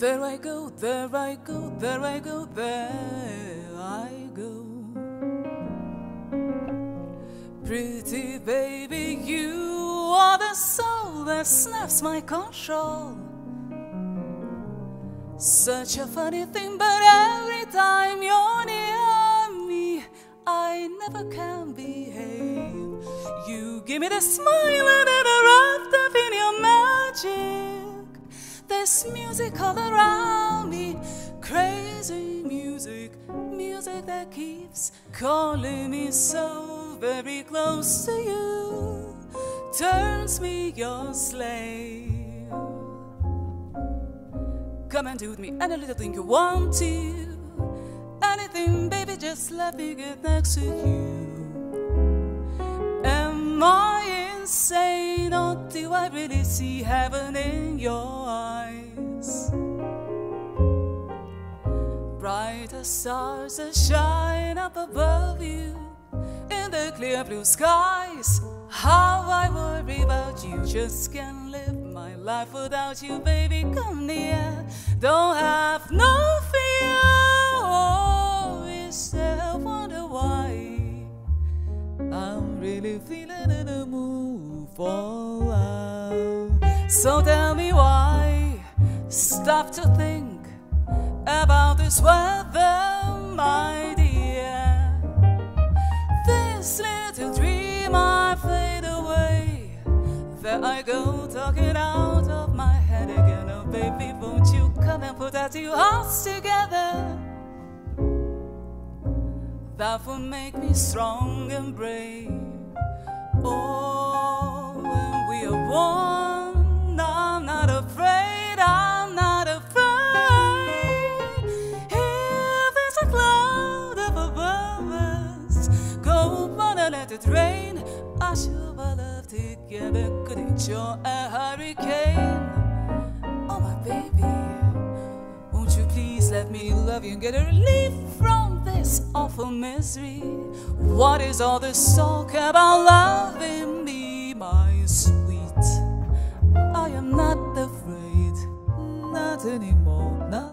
There I go, there I go, there I go, there I go. Pretty baby, you are the soul that snaps my control. Such a funny thing, but every time you're near me, I never can behave. You give me the smile and a raft up in your magic. There's music all around me, crazy music, music that keeps calling me so very close to you, turns me your slave. Come and do with me any little thing you want to. Anything, baby, just let me get next to you. Am I insane, or do I really see heaven in your eyes? Brighter stars that shine up above you in the clear blue skies. How I worry about you, just can't live my life without you, baby, come near. Don't have no fear, oh, is there a wonder why I'm really feeling in a mood for love? So tell me why, stop to think about this weather, my dear. This little dream I fade away, there I go, talking out of my head again. Oh baby, won't you come and put our two hearts together? That will make me strong and brave. Oh, when we are one, I'm not afraid, I'm not afraid. Here there's a cloud of above us, go on and let it rain. I shall together could enjoy a hurricane. Oh my baby, won't you please let me love you and get a relief from this awful misery? What is all this talk about loving me, my sweet? I am not afraid, not anymore, not